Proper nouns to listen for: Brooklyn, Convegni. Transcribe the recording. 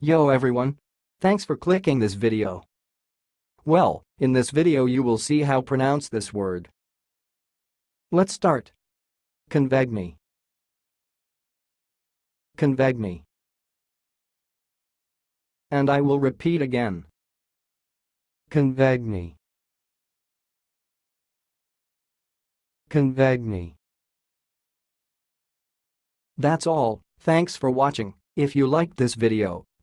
Yo everyone! Thanks for clicking this video. Well, in this video you will see how pronounce this word. Let's start. Convegni. Convegni. And I will repeat again. Convegni. Convegni. That's all. Thanks for watching. If you liked this video,